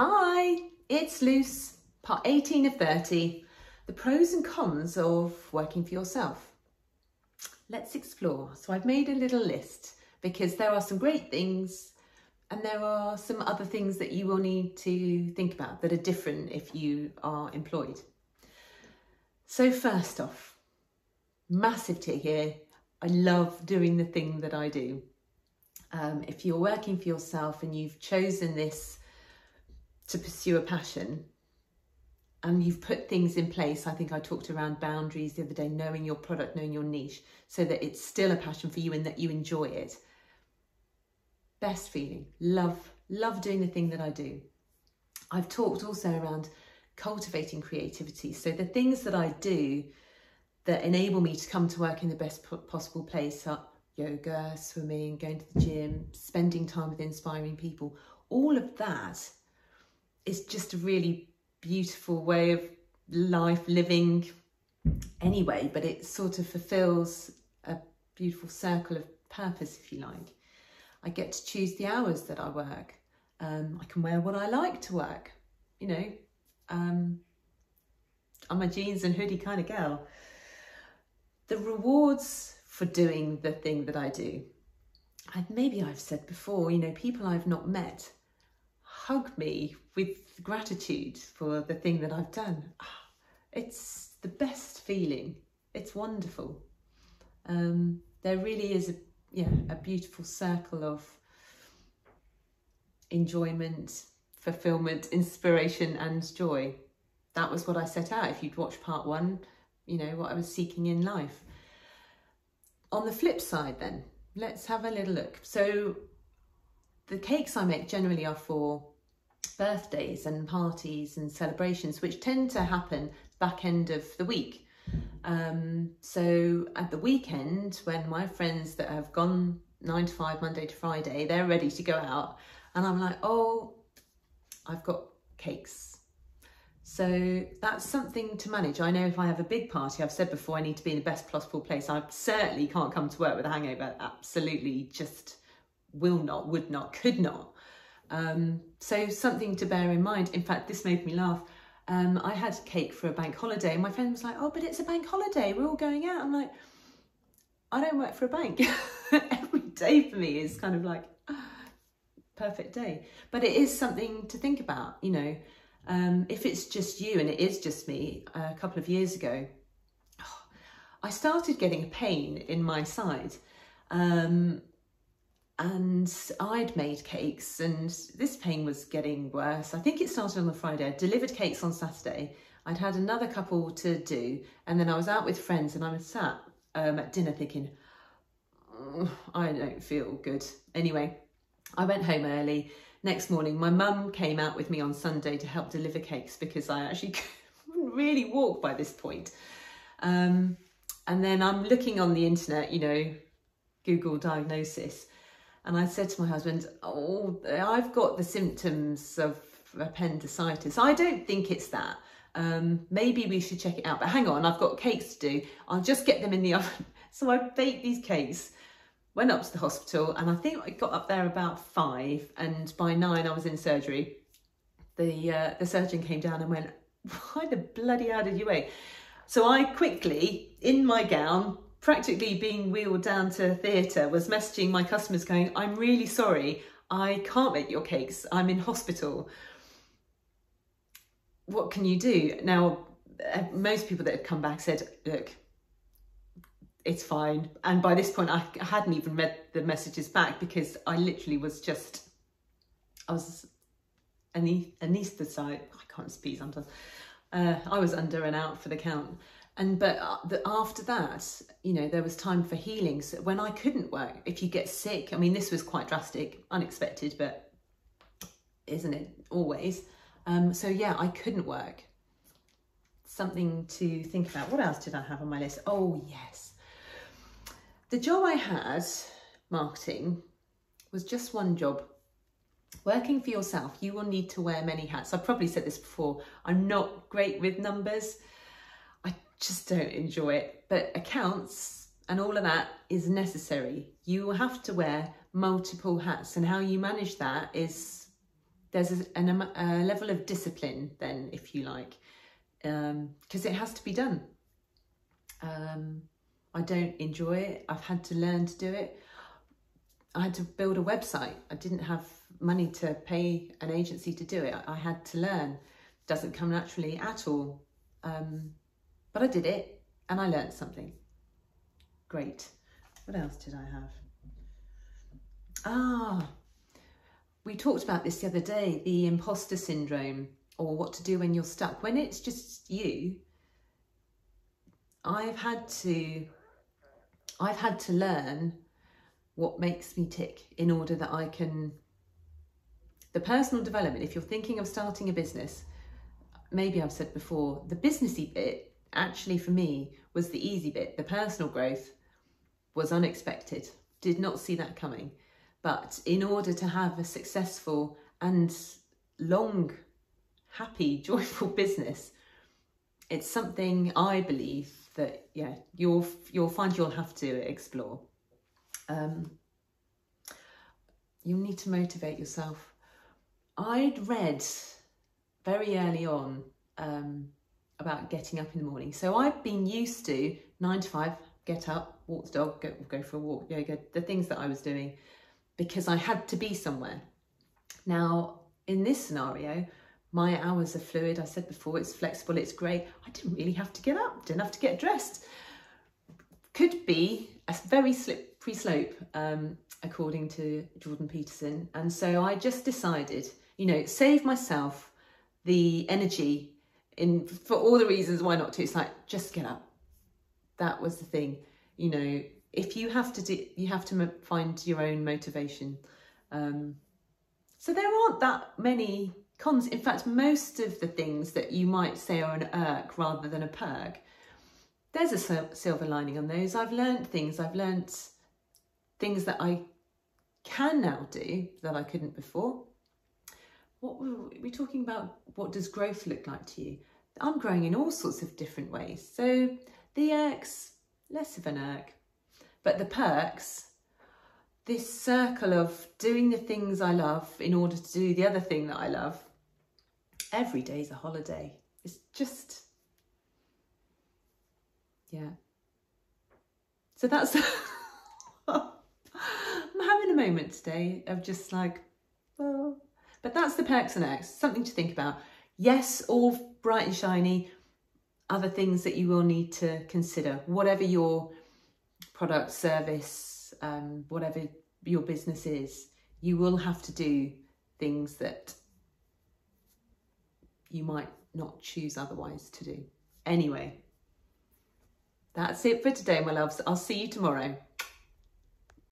Hi, it's Luce, part 18 of 30, the pros and cons of working for yourself. Let's explore. So I've made a little list because there are some great things and there are some other things that you will need to think about that are different if you are employed. So first off, massive tick here. I love doing the thing that I do. If you're working for yourself and you've chosen this to pursue a passion and you've put things in place. I think I talked around boundaries the other day, knowing your product, knowing your niche, so that it's still a passion for you and that you enjoy it. Best feeling, love doing the thing that I do. I've talked also around cultivating creativity. So the things that I do that enable me to come to work in the best possible place are yoga, swimming, going to the gym, spending time with inspiring people. All of that is just a really beautiful way of life living anyway, but it sort of fulfills a beautiful circle of purpose, if you like. I get to choose the hours that I work. I can wear what I like to work, you know. I'm a jeans and hoodie kind of girl. The rewards for doing the thing that I do. Maybe I've said before, you know, people I've not met hug me with gratitude for the thing that I've done. It's the best feeling. It's wonderful. There really is a beautiful circle of enjoyment, fulfillment, inspiration and joy. That was what I set out. If you'd watched part one, you know, what I was seeking in life. On the flip side then, let's have a little look. So the cakes I make generally are for birthdays and parties and celebrations, which tend to happen back end of the week. So at the weekend, when my friends that have gone 9 to 5, Monday to Friday, they're ready to go out. And I'm like, oh, I've got cakes. So that's something to manage. I know if I have a big party, I've said before, I need to be in the best possible place. I certainly can't come to work with a hangover. Absolutely just will not, would not, could not. So something to bear in mind. In fact, this made me laugh. I had cake for a bank holiday and my friend was like, oh, but it's a bank holiday. We're all going out. I'm like, I don't work for a bank. Every day for me is kind of like perfect day. But it is something to think about, you know. If it's just you, and it is just me, a couple of years ago, I started getting a pain in my side. And I'd made cakes and this pain was getting worse. I think it started on the Friday. I delivered cakes on Saturday. I'd had another couple to do. And then I was out with friends and I was sat at dinner thinking, oh, I don't feel good. Anyway, I went home early. Next morning, my mum came out with me on Sunday to help deliver cakes because I actually couldn't really walk by this point. And then I'm looking on the internet, you know, Google diagnosis. And I said to my husband, oh, I've got the symptoms of appendicitis. I don't think it's that. Maybe we should check it out. But hang on, I've got cakes to do. I'll just get them in the oven. So I baked these cakes, went up to the hospital, and I think I got up there about 5. And by 9, I was in surgery. The surgeon came down and went, why the bloody hell did you wait? So I quickly, in my gown, practically being wheeled down to theatre, was messaging my customers going, I'm really sorry, I can't make your cakes, I'm in hospital. What can you do? Now, most people that had come back said, look, it's fine. And by this point, I hadn't even read the messages back because I literally was just, I was anaesthetised. I can't speak sometimes. I was under and out for the count. But after that, you know, there was time for healing. So when I couldn't work, if you get sick, I mean, this was quite drastic, unexpected, but isn't it always? So yeah, I couldn't work. Something to think about. What else did I have on my list? Oh yes. The job I had, marketing, was just one job. Working for yourself, you will need to wear many hats. I've probably said this before. I'm not great with numbers. Just don't enjoy it, but accounts and all of that is necessary. You will have to wear multiple hats, and how you manage that is there's a level of discipline then, if you like, because it has to be done. I don't enjoy it. I've had to learn to do it. I had to build a website. I didn't have money to pay an agency to do it. I had to learn. It doesn't come naturally at all. But I did it and I learned something. Great. What else did I have? Ah, we talked about this the other day, the imposter syndrome, or what to do when you're stuck. When it's just you, I've had to learn what makes me tick in order that I can, the personal development, if you're thinking of starting a business, maybe I've said before, the businessy bit actually for me was the easy bit. The personal growth was unexpected, did not see that coming. But in order to have a successful and long, happy, joyful business, it's something I believe that, yeah, you'll find you'll have to explore. You need to motivate yourself. I'd read very early on about getting up in the morning. So I've been used to 9 to 5, get up, walk the dog, go for a walk, yoga, the things that I was doing because I had to be somewhere. Now, in this scenario, my hours are fluid. I said before, it's flexible, it's great. I didn't really have to get up, didn't have to get dressed. Could be a very slippery slope, according to Jordan Peterson. And so I just decided, you know, save myself the energy in for all the reasons why not to. It's like, just get up. That was the thing. You know, if you have to do, you have to find your own motivation. So there aren't that many cons. In fact, most of the things that you might say are an irk rather than a perk, there's a silver lining on those. I've learnt things that I can now do that I couldn't before. What were we talking about? What does growth look like to you? I'm growing in all sorts of different ways. So the irks, less of an irk, but the perks, this circle of doing the things I love in order to do the other thing that I love. Every day's a holiday. It's just, yeah. So that's, I'm having a moment today of just like, well, oh. But that's the perks and irks, something to think about. Yes, all bright and shiny, other things that you will need to consider, whatever your product, service, whatever your business is, you will have to do things that you might not choose otherwise to do. Anyway, that's it for today, my loves. I'll see you tomorrow.